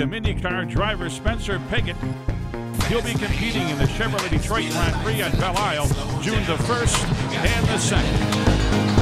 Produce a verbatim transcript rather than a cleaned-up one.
welcome IndyCar driver Spencer Pigot. He'll be competing in the Chevrolet Detroit Grand Prix at Belle Isle June the first and the second.